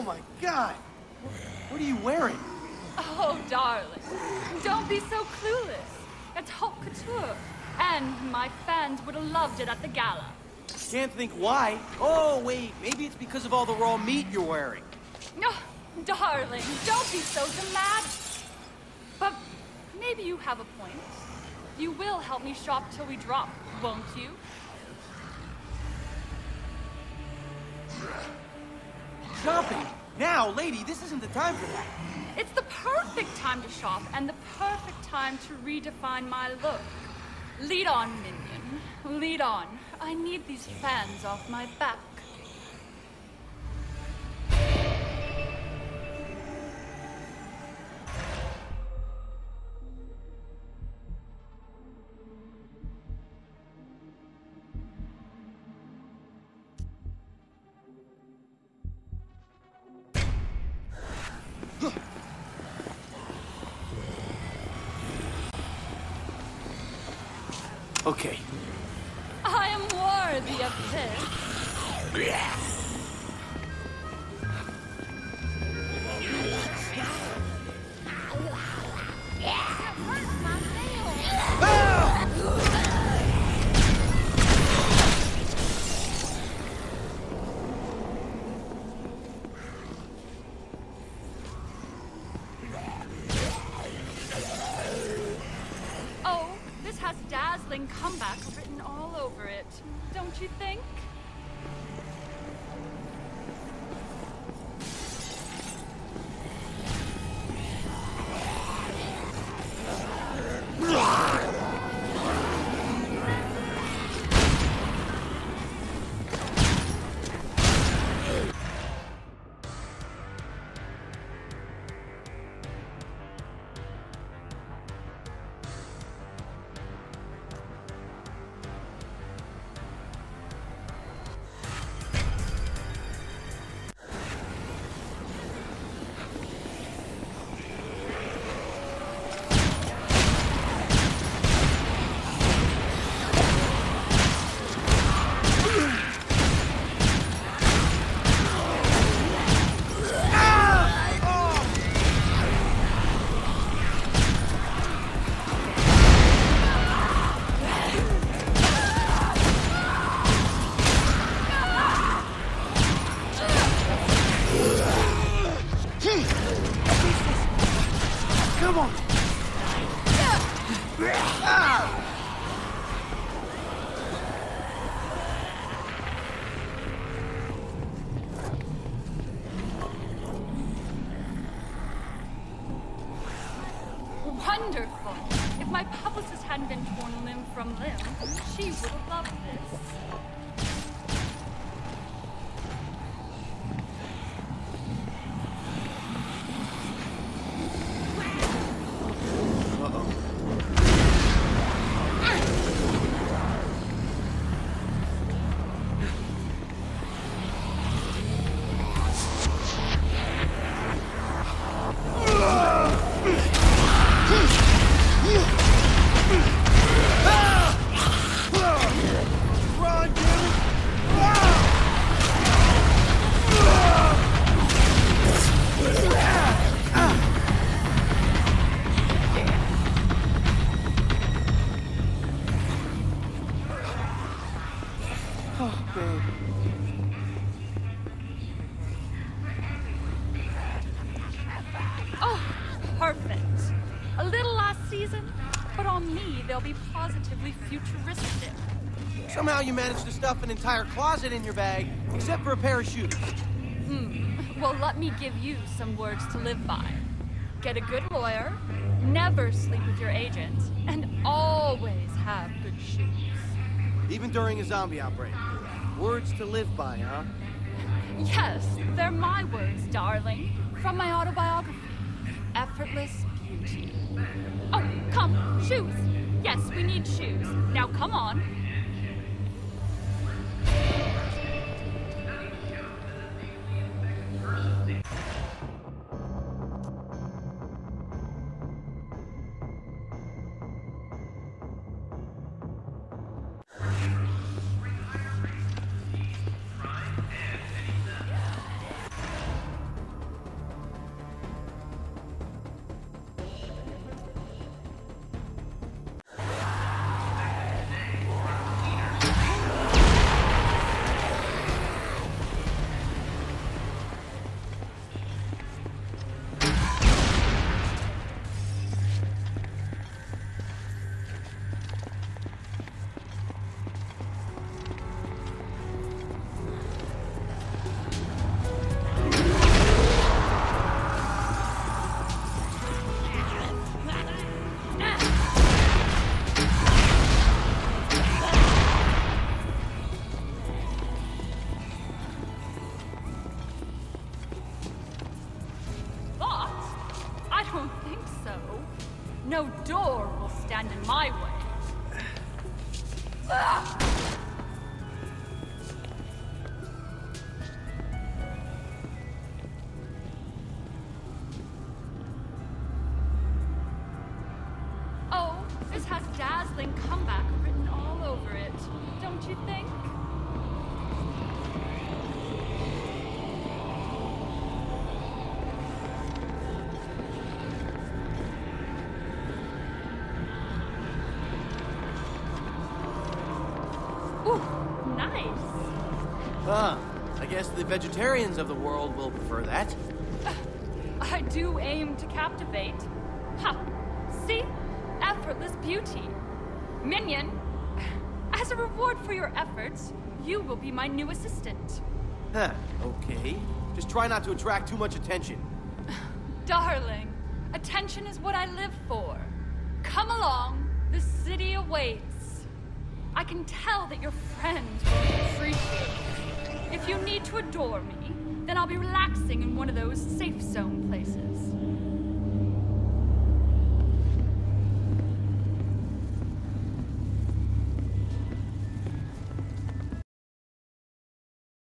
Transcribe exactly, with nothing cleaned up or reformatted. Oh my God! What are you wearing? Oh, darling. Don't be so clueless. It's haute couture. And my fans would have loved it at the gala. Can't think why. Oh, wait. Maybe it's because of all the raw meat you're wearing. No, darling. Don't be so dramatic. But maybe you have a point. You will help me shop till we drop, won't you? Shopping? Now, lady, this isn't the time for that. It's the perfect time to shop and the perfect time to redefine my look. Lead on, minion. Lead on. I need these fans off my back. Okay. I am worthy of this. Oh, this has dazzling comebacks written all over it, don't you think? Come on! Ah! Wonderful! If my publicist hadn't been torn limb from limb, she would have loved this. Oh, perfect. A little last season, but on me, they'll be positively futuristic. Somehow you managed to stuff an entire closet in your bag, except for a pair of shoes. Hmm. Well, let me give you some words to live by. Get a good lawyer, never sleep with your agent, and always have good shoes. Even during a zombie outbreak. Words to live by, huh? Yes, they're my words, darling. From my autobiography, Effortless Beauty. Oh, come, shoes. Yes, we need shoes. Now, come on. No door will stand in my way. Ah! Oh, this has dazzling comeback written all over it, don't you think? The vegetarians of the world will prefer that. Uh, I do aim to captivate. Ha! See? Effortless beauty. Minion, as a reward for your efforts, you will be my new assistant. Huh, okay. Just try not to attract too much attention. Darling, attention is what I live for. Come along, the city awaits. I can tell that your friends will appreciate you. If you need to adore me, then I'll be relaxing in one of those safe zone places.